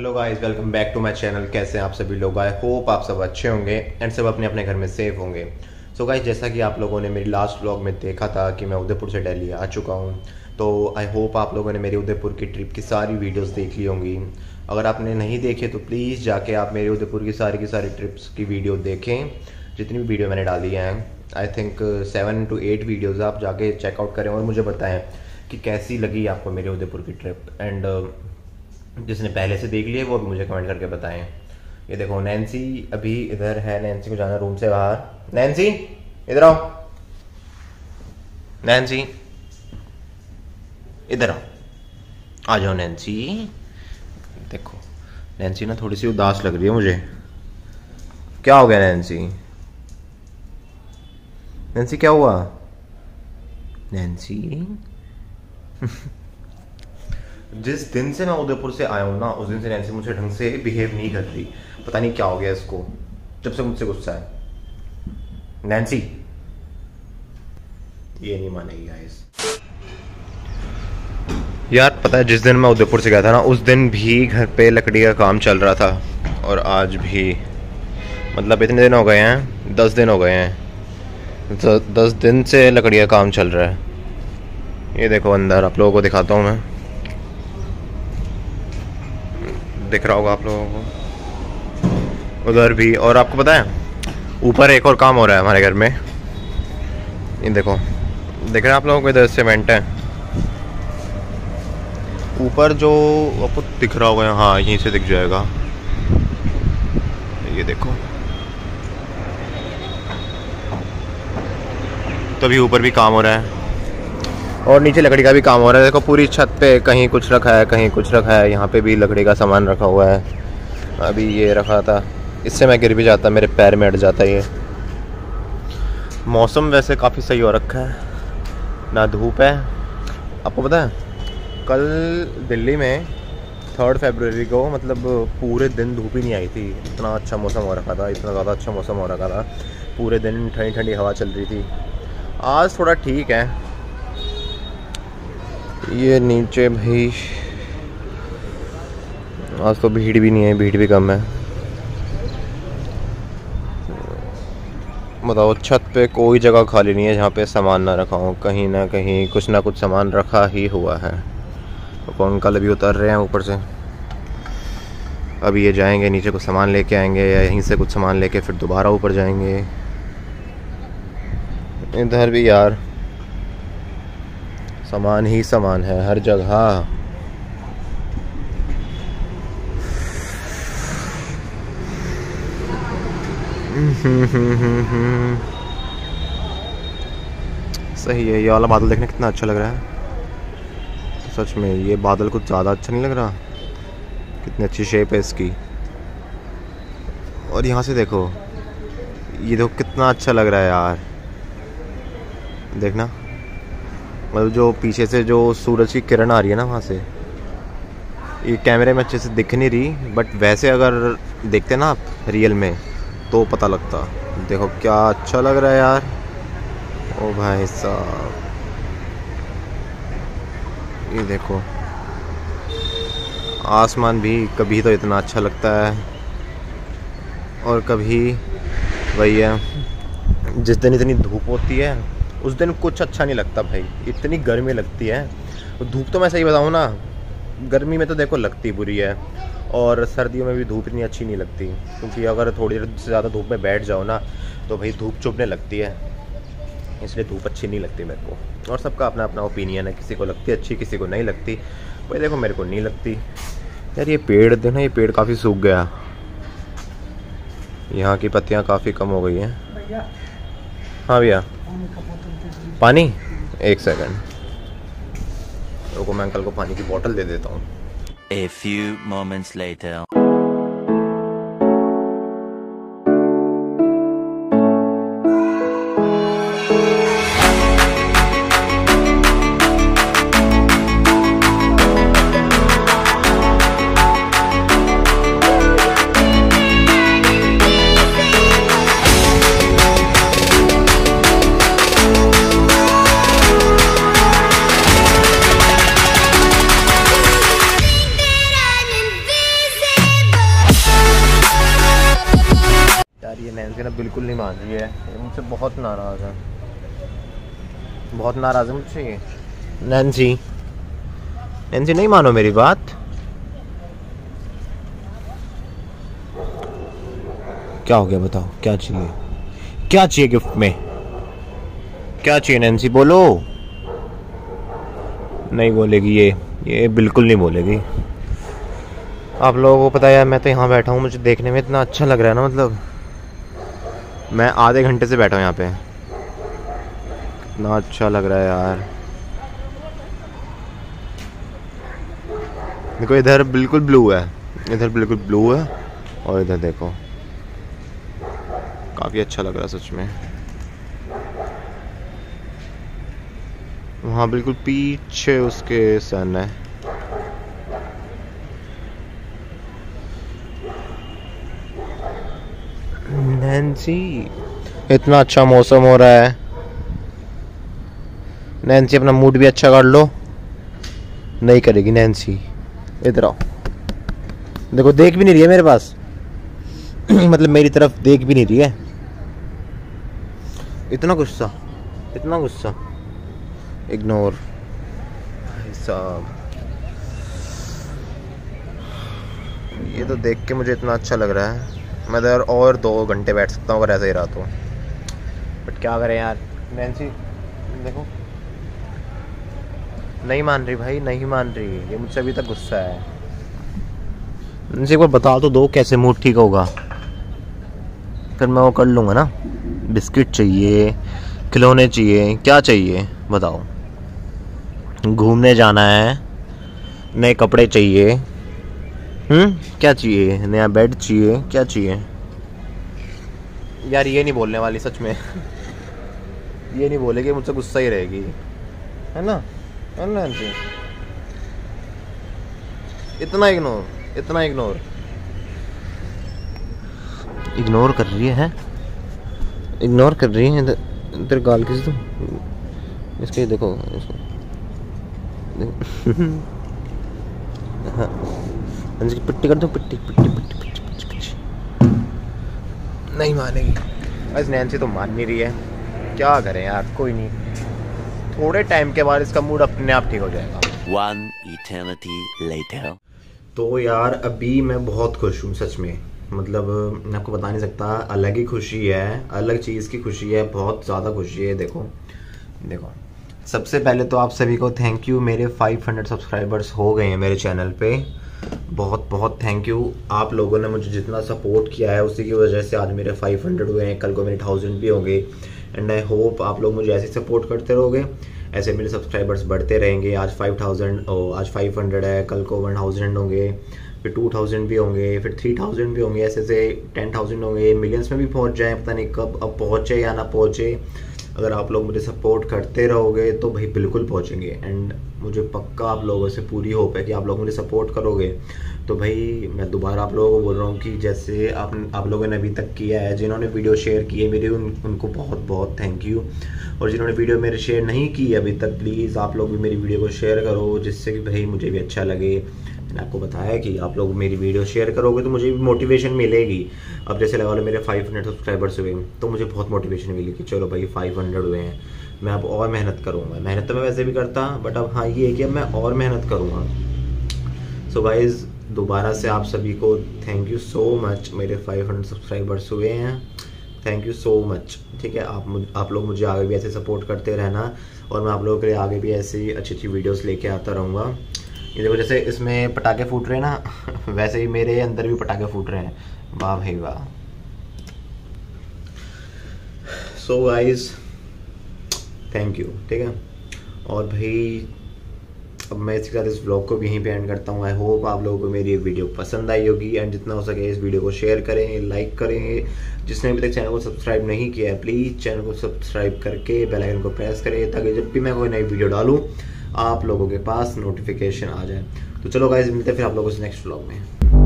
Hello guys, welcome back to my channel. कैसे हैं आप सभी लोग? आई होप आप सब अच्छे होंगे एंड सब अपने अपने घर में सेफ होंगे। सो गाइस, जैसा कि आप लोगों ने मेरी लास्ट व्लॉग में देखा था कि मैं उदयपुर से दिल्ली आ चुका हूं, तो आई होप आप लोगों ने मेरी उदयपुर की ट्रिप की सारी वीडियोस देख ली होंगी। अगर आपने नहीं देखे तो प्लीज़ जाके आप मेरी उदयपुर की सारी ट्रिप्स की वीडियो देखें, जितनी भी वीडियो मैंने डाली हैं। आई थिंक 7 to 8 वीडियोज़ आप जाके चेकआउट करें और मुझे बताएँ कि कैसी लगी आपको मेरी उदयपुर की ट्रिप। एंड जिसने पहले से देख लिए वो भी मुझे कमेंट करके बताएं। ये देखो, नैन्सी अभी इधर है। नैन्सी को जाना रूम से बाहर। नैन्सी इधर आओ, नैन्सी इधर आओ, आ जाओ नैन्सी। देखो नैन्सी ना थोड़ी सी उदास लग रही है मुझे। क्या हो गया नैन्सी? नैन्सी क्या हुआ नैन्सी? जिस दिन से मैं उदयपुर से आया हूँ ना, उस दिन से नैन्सी मुझे ढंग से बिहेव नहीं कर रही। पता नहीं क्या हो गया इसको, जब से मुझसे गुस्सा है। नैन्सी ये नहीं मानेगी गाइस। यार पता है, जिस दिन मैं उदयपुर से गया था ना, उस दिन भी घर पे लकड़ी का काम चल रहा था और आज भी। मतलब इतने दिन हो गए हैं, 10 दिन हो गए हैं, 10 दिन से लकड़ी का काम चल रहा है। ये देखो अंदर, आप लोगों को दिखाता हूँ मैं, दिख रहा होगा आप लोगों को उधर भी। और आपको पता है ऊपर एक और काम हो रहा है हमारे घर में। ये देखो, दिख रहा है आप लोगों को, इधर सीमेंट है ऊपर जो आपको दिख रहा होगा। हाँ यहीं से दिख जाएगा। ये देखो, तो अभी ऊपर भी काम हो रहा है और नीचे लकड़ी का भी काम हो रहा है। देखो पूरी छत पे कहीं कुछ रखा है, कहीं कुछ रखा है। यहाँ पे भी लकड़ी का सामान रखा हुआ है। अभी ये रखा था, इससे मैं गिर भी जाता, मेरे पैर में अट जाता। ये मौसम वैसे काफ़ी सही हो रखा है, ना धूप है। आपको पता है कल दिल्ली में 3 फरवरी को मतलब पूरे दिन धूप ही नहीं आई थी। इतना अच्छा मौसम हो रखा था, इतना ज़्यादा अच्छा मौसम हो रखा था। पूरे दिन ठंडी ठंडी हवा चल रही थी। आज थोड़ा ठीक है। ये नीचे भाई आज तो भीड़ भी नहीं है, भीड़ भी कम है। बताओ, छत पे कोई जगह खाली नहीं है जहाँ पे सामान ना रखा हो। कहीं ना कुछ सामान रखा ही हुआ है। तो कौन कल अभी उतर रहे हैं ऊपर से। अभी ये जाएंगे नीचे, कुछ सामान लेके आएंगे या यहीं से कुछ सामान लेके फिर दोबारा ऊपर जाएंगे। इधर भी यार सामान ही सामान है हर जगह। सही है। ये वाला बादल देखने कितना अच्छा लग रहा है। सच में ये बादल कुछ ज़्यादा अच्छा नहीं लग रहा? कितनी अच्छी शेप है इसकी। और यहाँ से देखो, ये देखो कितना अच्छा लग रहा है यार। देखना, मतलब जो पीछे से जो सूरज की किरण आ रही है ना, वहाँ से। ये कैमरे में अच्छे से दिख नहीं रही, बट वैसे अगर देखते ना आप रियल में तो पता लगता। देखो क्या अच्छा लग रहा है यार। ओ भाई साहब, ये देखो आसमान भी कभी तो इतना अच्छा लगता है और कभी वही है। जिस दिन इतनी धूप होती है उस दिन कुछ अच्छा नहीं लगता भाई। इतनी गर्मी लगती है। धूप तो मैं सही बताऊँ ना, गर्मी में तो देखो लगती बुरी है और सर्दियों में भी धूप इतनी अच्छी नहीं लगती, क्योंकि अगर थोड़ी देर से ज़्यादा धूप में बैठ जाओ ना तो भाई धूप चुभने लगती है। इसलिए धूप अच्छी नहीं लगती मेरे को। और सबका अपना अपना ओपिनियन है, किसी को लगती अच्छी, किसी को नहीं लगती। भाई देखो मेरे को नहीं लगती यार। ये पेड़ देखो, ये पेड़ काफ़ी सूख गया। यहाँ की पत्तियाँ काफ़ी कम हो गई हैं। हाँ भैया पानी, 1 सेकंड रुको, मैं अंकल को पानी की बोतल दे देता हूँ। A few moments later. बिल्कुल नहीं मान रही है, मुझसे बहुत नाराज़ है, बहुत नाराज़ है मुझसे ये नैन्सी। नैन्सी नहीं मानो मेरी बात, क्या हो गया बताओ, क्या चाहिए, क्या चाहिए गिफ्ट में, क्या चाहिए नैन्सी बोलो। नहीं बोलेगी ये बिल्कुल नहीं बोलेगी। आप लोगों को पता है यार, मैं तो यहाँ बैठा हूँ, मुझे देखने में इतना अच्छा लग रहा है ना, मतलब मैं आधे घंटे से बैठा हूँ यहाँ पे, इतना अच्छा लग रहा है यार। देखो इधर बिल्कुल ब्लू है, इधर बिल्कुल ब्लू है, और इधर देखो काफ़ी अच्छा लग रहा है सच में। वहाँ बिल्कुल पीछे उसके सन है। नैन्सी इतना अच्छा मौसम हो रहा है, नैन्सी अपना मूड भी अच्छा कर लो। नहीं करेगी नैन्सी, इधर आओ। देखो देख भी नहीं रही है मेरे पास मतलब मेरी तरफ देख भी नहीं रही है। इतना गुस्सा, इतना गुस्सा, इग्नोर। भाई साहब ये तो देख के मुझे इतना अच्छा लग रहा है, मैं इधर और 2 घंटे बैठ सकता हूँ अगर ऐसे ही रहा तो, बट क्या करें यार। नैन्सी देखो नहीं मान रही भाई, नहीं मान रही, ये मुझसे अभी तक गुस्सा है। नैन्सी एक बार बता तो दो कैसे मूड ठीक होगा, फिर मैं वो कर लूँगा ना। बिस्किट चाहिए, खिलौने चाहिए, क्या चाहिए बताओ। घूमने जाना है, नए कपड़े चाहिए, क्या चाहिए, नया बेड चाहिए, क्या चाहिए यार। ये नहीं बोलने वाली सच में ये नहीं बोलेगी, मुझसे गुस्सा ही रहेगी, है ना, है ना आंटी। इतना इग्नोर, इतना इग्नोर, इग्नोर कर रही है, इग्नोर कर रही है। इधर गाल किस दो इसके, देखो इसको पिट्टी कर दो, पिट्टी पिट्टी पिट्टी पिट्टी पिट्टी पिट्टी। नहीं मानेगी बस, नैन्सी तो मान नहीं रही है, क्या करें यार। कोई नहीं, थोड़े टाइम के बाद इसका मूड अपने आप ठीक हो जाएगा। One eternity later. तो यार अभी मैं बहुत खुश हूँ सच में, मतलब मैं आपको बता नहीं सकता, अलग ही खुशी है, अलग चीज़ की खुशी है, बहुत ज़्यादा खुशी है। देखो देखो, सबसे पहले तो आप सभी को थैंक यू, मेरे 500 सब्सक्राइबर्स हो गए हैं मेरे चैनल पे, बहुत बहुत थैंक यू। आप लोगों ने मुझे जितना सपोर्ट किया है उसी की वजह से आज मेरे 500 हुए हैं, कल को मेरे 1000 भी होंगे। एंड आई होप आप लोग मुझे ऐसे सपोर्ट करते रहोगे, ऐसे मेरे सब्सक्राइबर्स बढ़ते रहेंगे। आज 5000, आज 500 है, कल को 1000 होंगे, फिर 2000 भी होंगे, फिर 3000 भी होंगे, ऐसे ऐसे 10000 होंगे, मिलियंस में भी पहुँच जाए, पता नहीं कब अब पहुँचे या ना पहुँचे। अगर आप लोग मुझे सपोर्ट करते रहोगे तो भाई बिल्कुल पहुंचेंगे। एंड मुझे पक्का आप लोगों से पूरी होप है कि आप लोग मुझे सपोर्ट करोगे। तो भाई मैं दोबारा आप लोगों को बोल रहा हूँ कि जैसे आप लोगों ने अभी तक किया है, जिन्होंने वीडियो शेयर किए मेरे उनको बहुत बहुत थैंक यू। और जिन्होंने वीडियो मेरे शेयर नहीं की अभी तक, प्लीज़ आप लोग भी मेरी वीडियो को शेयर करो, जिससे कि भाई मुझे भी अच्छा लगे। मैंने आपको बताया कि आप लोग मेरी वीडियो शेयर करोगे तो मुझे भी मोटिवेशन मिलेगी। अब जैसे लगा लो मेरे 500 सब्सक्राइबर्स हुए तो मुझे बहुत मोटिवेशन मिली कि चलो भाई 500 हुए हैं, मैं अब और मेहनत करूँगा। मेहनत तो मैं वैसे भी करता, बट अब हाँ ये है कि अब मैं और मेहनत करूँगा। सो गाइज़ दोबारा से आप सभी को थैंक यू सो मच, मेरे 500 सब्सक्राइबर्स हुए हैं, थैंक यू सो मच। ठीक है, आप लोग मुझे आगे भी ऐसे सपोर्ट करते रहना, और मैं आप लोगों के लिए आगे भी ऐसी अच्छी अच्छी वीडियोज़ लेके आता रहूँगा। ये देखो जैसे इसमें पटाखे फूट रहे हैं ना, वैसे ही मेरे अंदर भी पटाखे फूट रहे हैं, वाह भाई वाह। सो गाइस थैंक यू, ठीक है। और भाई अब मैं इसके साथ इस ब्लॉग को भी यहीं पे एंड करता हूँ। आई होप आप लोगों को मेरी ये वीडियो पसंद आई होगी, एंड जितना हो सके इस वीडियो को शेयर करें, लाइक करें। जिसने अभी तक चैनल को सब्सक्राइब नहीं किया है प्लीज़ चैनल को सब्सक्राइब करके बेल आइकन को प्रेस करें, ताकि जब भी मैं कोई नई वीडियो डालूँ आप लोगों के पास नोटिफिकेशन आ जाए। तो चलो गाइस मिलते हैं फिर आप लोगों से नेक्स्ट व्लॉग में।